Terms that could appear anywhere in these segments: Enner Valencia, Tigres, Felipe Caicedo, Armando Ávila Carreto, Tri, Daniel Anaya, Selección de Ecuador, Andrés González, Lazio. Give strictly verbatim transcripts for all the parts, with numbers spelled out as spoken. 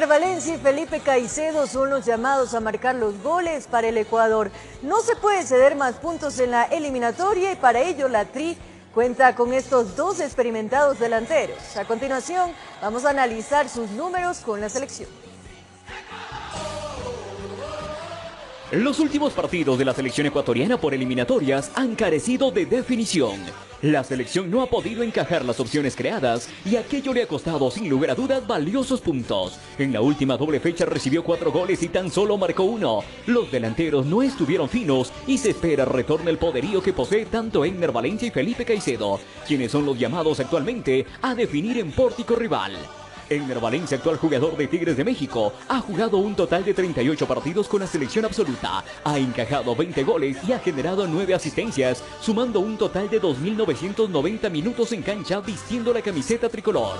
Enner Valencia y Felipe Caicedo son los llamados a marcar los goles para el Ecuador. No se puede ceder más puntos en la eliminatoria y para ello la Tri cuenta con estos dos experimentados delanteros. A continuación vamos a analizar sus números con la selección. Los últimos partidos de la selección ecuatoriana por eliminatorias han carecido de definición. La selección no ha podido encajar las opciones creadas y aquello le ha costado sin lugar a dudas valiosos puntos. En la última doble fecha recibió cuatro goles y tan solo marcó uno. Los delanteros no estuvieron finos y se espera retorne el poderío que posee tanto Enner Valencia y Felipe Caicedo, quienes son los llamados actualmente a definir en pórtico rival. Enner Valencia, actual jugador de Tigres de México, ha jugado un total de treinta y ocho partidos con la selección absoluta, ha encajado veinte goles y ha generado nueve asistencias, sumando un total de dos mil novecientos noventa minutos en cancha vistiendo la camiseta tricolor.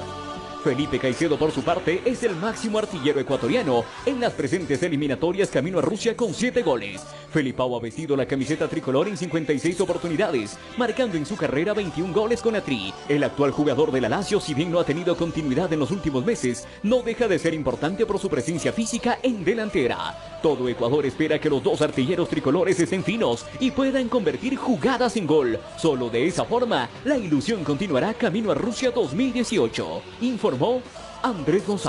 Felipe Caicedo, por su parte, es el máximo artillero ecuatoriano en las presentes eliminatorias camino a Rusia con siete goles. Felipao ha vestido la camiseta tricolor en cincuenta y seis oportunidades, marcando en su carrera veintiún goles con la Tri. El actual jugador de la Lazio, si bien no ha tenido continuidad en los últimos meses, no deja de ser importante por su presencia física en delantera. Todo Ecuador espera que los dos artilleros tricolores estén finos y puedan convertir jugadas en gol. Solo de esa forma, la ilusión continuará camino a Rusia dos mil dieciocho, informó Andrés González.